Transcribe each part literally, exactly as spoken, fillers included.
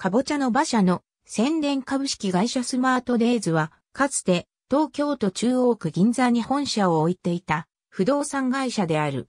かぼちゃの馬車の宣伝株式会社スマートデイズは、かつて東京都中央区銀座に本社を置いていた不動産会社である。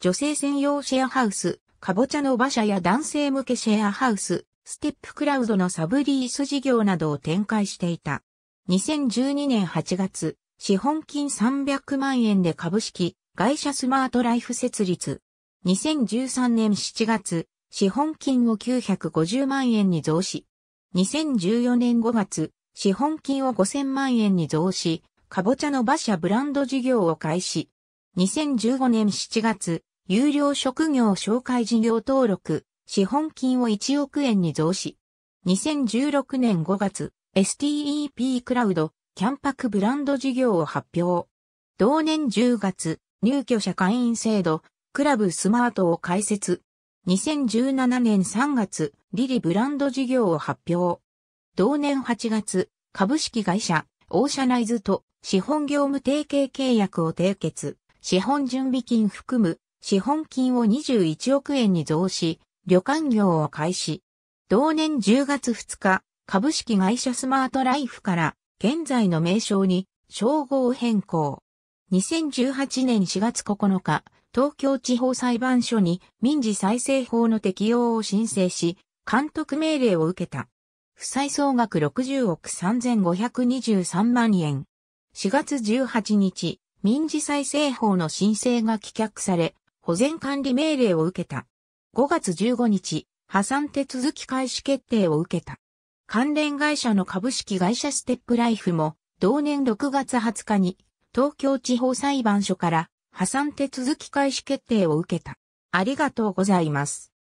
女性専用シェアハウス、かぼちゃの馬車や男性向けシェアハウス、ステップクラウドのサブリース事業などを展開していた。にせんじゅうにねんはちがつ、資本金さんびゃくまんえんで株式会社スマートライフ設立。にせんじゅうさんねんしちがつ、資本金をきゅうひゃくごじゅうまんえんに増資。にせんじゅうよねんごがつ、資本金をごせんまんえんに増資、かぼちゃの馬車ブランド事業を開始。にせんじゅうごねんしちがつ、優良職業紹介事業登録、資本金をいちおくえんに増資。にせんじゅうろくねんごがつ、エスティーイーピー クラウド、キャンパクブランド事業を発表。同年じゅうがつ、入居者会員制度、クラブスマートを開設。にせんじゅうななねんさんがつ、LIRYブランド事業を発表。同年はちがつ、株式会社、オーシャナイズと資本業務提携契約を締結。資本準備金含む資本金をにじゅういちおくえんに増資、旅館業を開始。同年じゅうがつふつか、株式会社スマートライフから現在の名称に称号変更。にせんじゅうはちねんしがつここのか、東京地方裁判所に民事再生法の適用を申請し、監督命令を受けた。負債総額ろくじゅうおくさんぜんごひゃくにじゅうさんまんえん。しがつじゅうはちにち、民事再生法の申請が棄却され、保全管理命令を受けた。ごがつじゅうごにち、破産手続き開始決定を受けた。関連会社の株式会社ステップライフも、同年ろくがつはつかに、東京地方裁判所から破産手続き開始決定を受けた。ありがとうございます。